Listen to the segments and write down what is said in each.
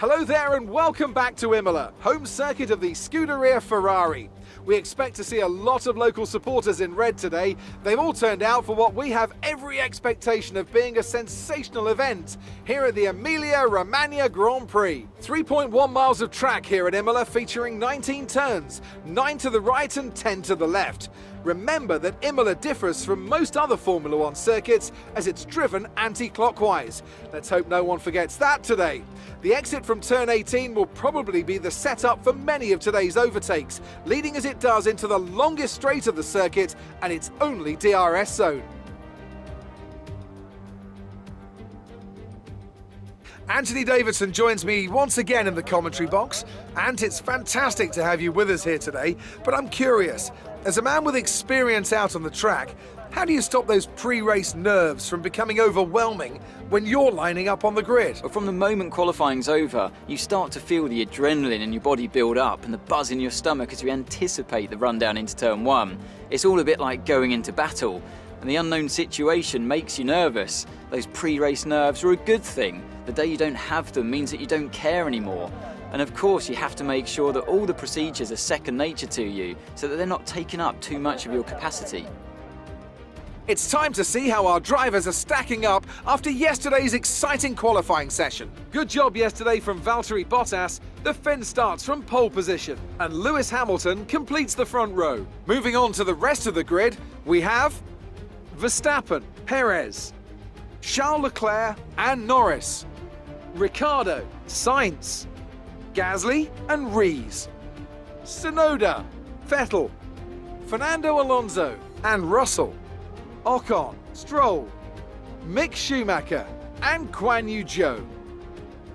Hello there and welcome back to Imola, home circuit of the Scuderia Ferrari. We expect to see a lot of local supporters in red today. They've all turned out for what we have every expectation of being a sensational event here at the Emilia-Romagna Grand Prix. 3.1 miles of track here at Imola featuring 19 turns, 9 to the right and 10 to the left. Remember that Imola differs from most other Formula One circuits as it's driven anti-clockwise. Let's hope no one forgets that today. The exit from turn 18 will probably be the setup for many of today's overtakes, leading as it does into the longest straight of the circuit and its only DRS zone. Anthony Davidson joins me once again in the commentary box, and it's fantastic to have you with us here today, but I'm curious, as a man with experience out on the track, how do you stop those pre-race nerves from becoming overwhelming when you're lining up on the grid? Well, from the moment qualifying's over, you start to feel the adrenaline in your body build up and the buzz in your stomach as you anticipate the rundown into turn one. It's all a bit like going into battle, and the unknown situation makes you nervous. Those pre-race nerves are a good thing. The day you don't have them means that you don't care anymore. And of course, you have to make sure that all the procedures are second nature to you so that they're not taking up too much of your capacity. It's time to see how our drivers are stacking up after yesterday's exciting qualifying session. Good job yesterday from Valtteri Bottas. The Finn starts from pole position and Lewis Hamilton completes the front row. Moving on to the rest of the grid, we have Verstappen, Perez, Charles Leclerc and Norris, Ricardo, Sainz, Gasly and Rees, Sonoda, Vettel, Fernando Alonso and Russell, Ocon, Stroll, Mick Schumacher and Guanyu Zhou,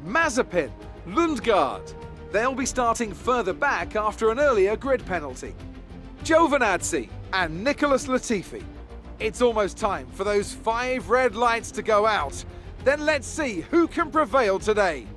Mazapin, Lundgaard. They'll be starting further back after an earlier grid penalty. Giovinazzi and Nicholas Latifi. It's almost time for those 5 red lights to go out. Then let's see who can prevail today.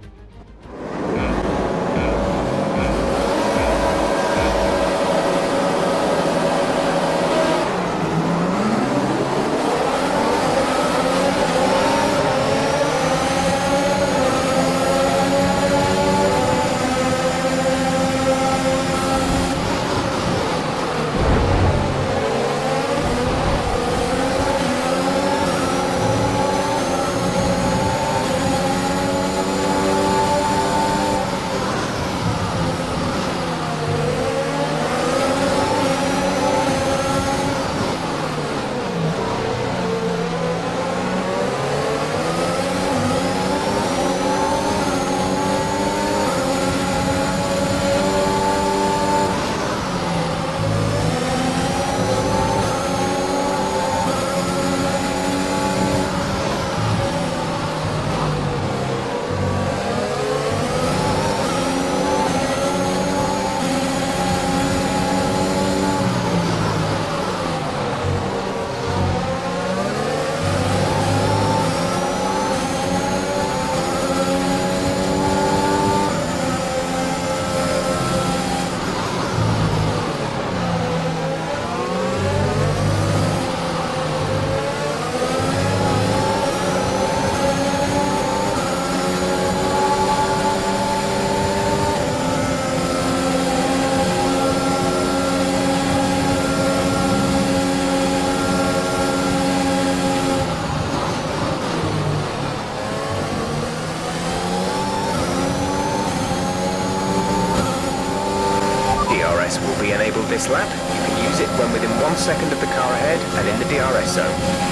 Will be enabled this lap. You can use it when within 1 second of the car ahead and in the DRS zone.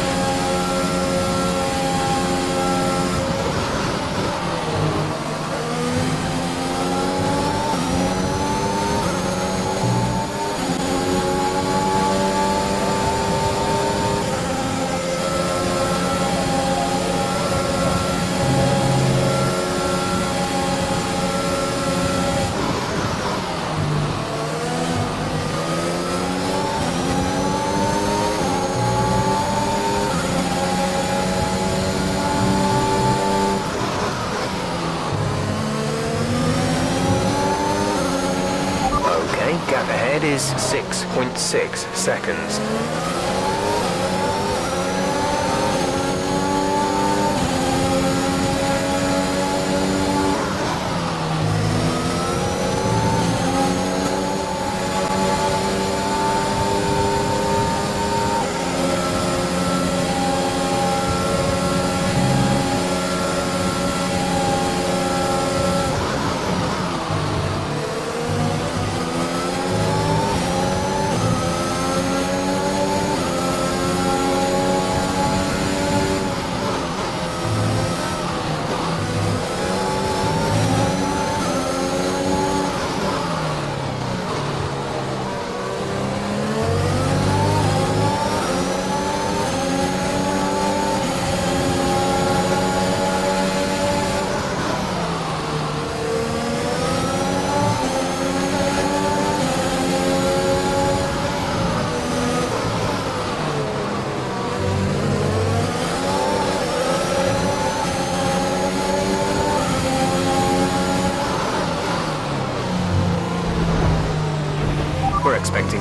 Gap ahead is 6.6 seconds.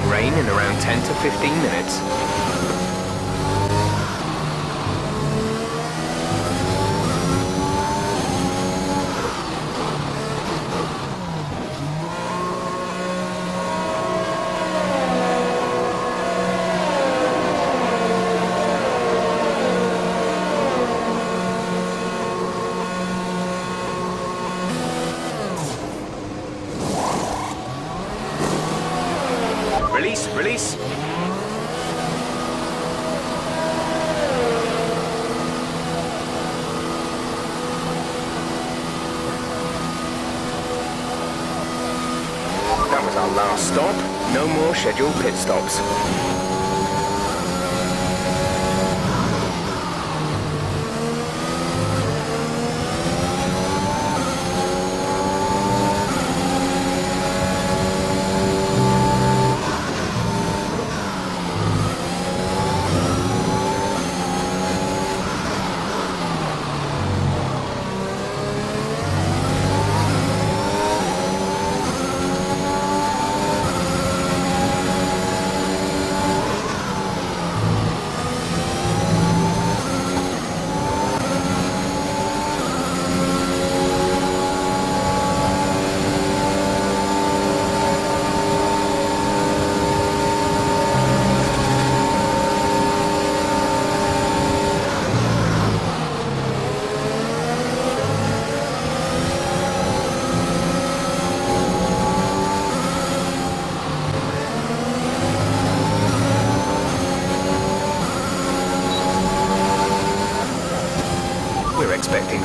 rain in around 10 to 15 minutes. Release. That was our last stop. No more scheduled pit stops.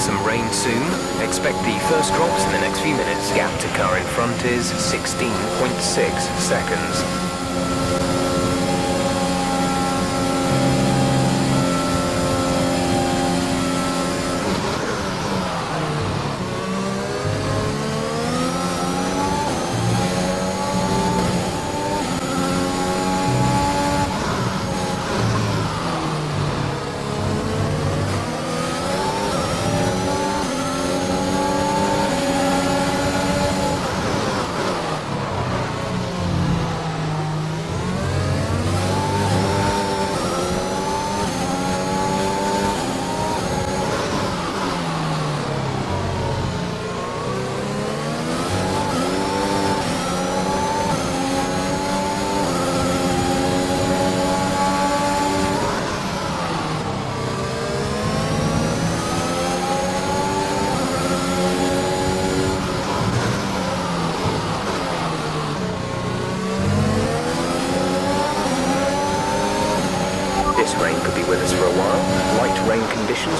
Some rain soon. Expect the first drops in the next few minutes. Gap to car in front is 16.6 seconds.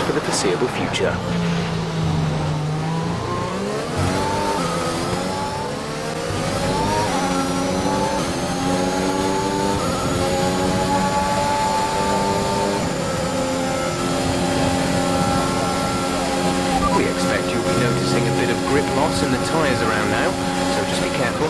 For the foreseeable future. We expect you'll be noticing a bit of grip loss in the tyres around now, so just be careful.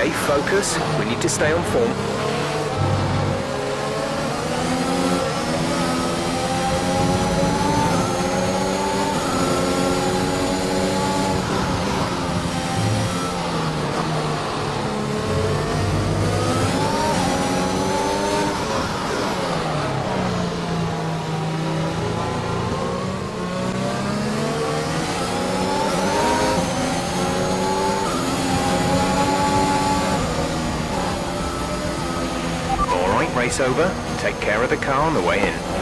Okay, focus. We need to stay on form. Over, take care of the car on the way in.